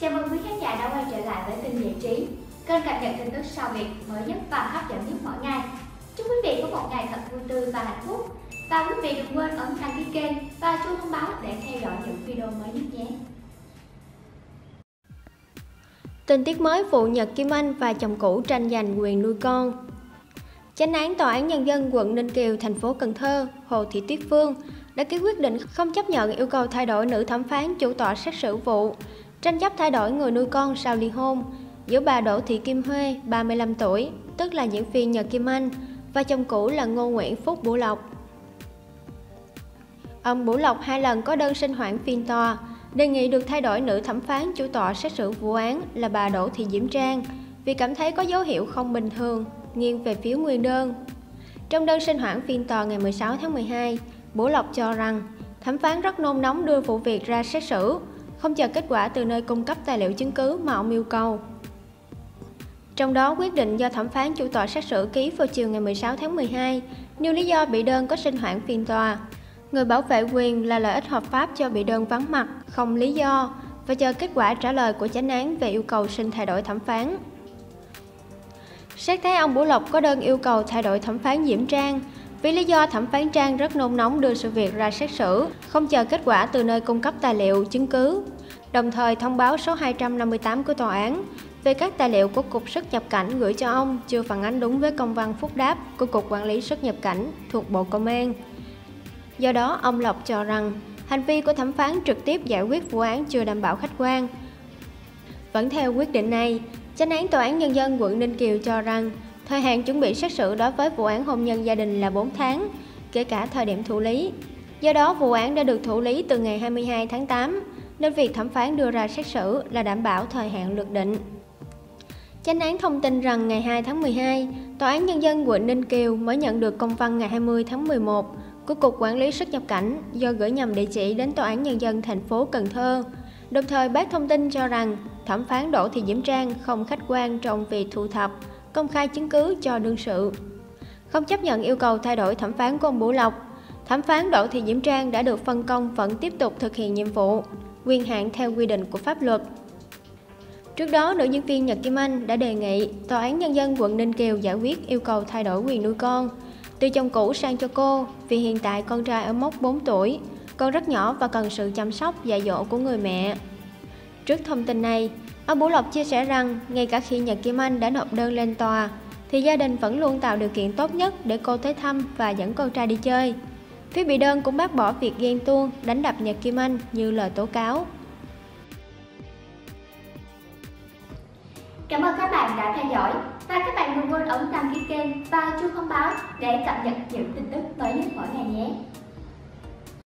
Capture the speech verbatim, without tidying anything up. Chào mừng quý khán giả đã quay trở lại với tin giải trí, kênh cập nhật tin tức sau việc mới nhất và hấp dẫn nhất mỗi ngày. Chúc quý vị có một ngày thật vui tươi và hạnh phúc. Và quý vị đừng quên ấn đăng ký kênh và chuông thông báo để theo dõi những video mới nhất nhé. Tình tiết mới vụ Nhật Kim Anh và chồng cũ tranh giành quyền nuôi con. Chánh án Tòa án Nhân dân quận Ninh Kiều, thành phố Cần Thơ, Hồ Thị Tuyết Phương đã ký quyết định không chấp nhận yêu cầu thay đổi nữ thẩm phán chủ tọa xét xử vụ tranh chấp thay đổi người nuôi con sau ly hôn giữa bà Đỗ Thị Kim Huệ, ba mươi lăm tuổi, tức là diễn viên Nhật Kim Anh, và chồng cũ là Ngô Nguyễn Phúc Bửu Lộc. Ông Bửu Lộc hai lần có đơn xin hoãn phiên tòa, đề nghị được thay đổi nữ thẩm phán chủ tọa xét xử vụ án là bà Đỗ Thị Diễm Trang vì cảm thấy có dấu hiệu không bình thường, nghiêng về phía nguyên đơn. Trong đơn xin hoãn phiên tòa ngày mười sáu tháng mười hai, Bửu Lộc cho rằng thẩm phán rất nôn nóng đưa vụ việc ra xét xử, không chờ kết quả từ nơi cung cấp tài liệu chứng cứ mà ông yêu cầu. Trong đó, quyết định do thẩm phán chủ tọa xét xử ký vào chiều ngày mười sáu tháng mười hai, nêu lý do bị đơn có xin hoãn phiên tòa. Người bảo vệ quyền là lợi ích hợp pháp cho bị đơn vắng mặt, không lý do, và chờ kết quả trả lời của chánh án về yêu cầu xin thay đổi thẩm phán. Xét thấy ông Bửu Lộc có đơn yêu cầu thay đổi thẩm phán Diễm Trang, vì lý do thẩm phán Trang rất nôn nóng đưa sự việc ra xét xử, không chờ kết quả từ nơi cung cấp tài liệu, chứng cứ, đồng thời thông báo số hai trăm năm mươi tám của tòa án về các tài liệu của Cục xuất nhập cảnh gửi cho ông chưa phản ánh đúng với công văn phúc đáp của Cục Quản lý xuất nhập cảnh thuộc Bộ Công an. Do đó, ông Lộc cho rằng hành vi của thẩm phán trực tiếp giải quyết vụ án chưa đảm bảo khách quan. Vẫn theo quyết định này, chánh án Tòa án Nhân dân quận Ninh Kiều cho rằng thời hạn chuẩn bị xét xử đối với vụ án hôn nhân gia đình là bốn tháng, kể cả thời điểm thụ lý. Do đó, vụ án đã được thụ lý từ ngày hai mươi hai tháng tám, nên việc thẩm phán đưa ra xét xử là đảm bảo thời hạn luật định. Chánh án thông tin rằng ngày hai tháng mười hai, Tòa án Nhân dân quận Ninh Kiều mới nhận được công văn ngày hai mươi tháng mười một của Cục Quản lý xuất nhập cảnh do gửi nhầm địa chỉ đến Tòa án Nhân dân thành phố Cần Thơ. Đồng thời, bác thông tin cho rằng thẩm phán Đỗ Thị Diễm Trang không khách quan trong việc thu thập, công khai chứng cứ cho đương sự. Không chấp nhận yêu cầu thay đổi thẩm phán của ông Bửu Lộc, thẩm phán Đỗ Thị Diễm Trang đã được phân công vẫn tiếp tục thực hiện nhiệm vụ, quyền hạn theo quy định của pháp luật. Trước đó, nữ diễn viên Nhật Kim Anh đã đề nghị Tòa án Nhân dân quận Ninh Kiều giải quyết yêu cầu thay đổi quyền nuôi con từ chồng cũ sang cho cô, vì hiện tại con trai ở mốc bốn tuổi, con rất nhỏ và cần sự chăm sóc dạy dỗ của người mẹ. Trước thông tin này, ông Bửu Lộc chia sẻ rằng ngay cả khi Nhật Kim Anh đã nộp đơn lên tòa, thì gia đình vẫn luôn tạo điều kiện tốt nhất để cô tới thăm và dẫn con trai đi chơi. Phía bị đơn cũng bác bỏ việc ghen tuông, đánh đập Nhật Kim Anh như lời tố cáo. Cảm ơn các bạn đã theo dõi và các bạn đừng quên ấn đăng ký kênh và chuông thông báo để cập nhật những tin tức mới nhất mỗi ngày nhé.